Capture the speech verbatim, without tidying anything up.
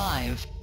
live.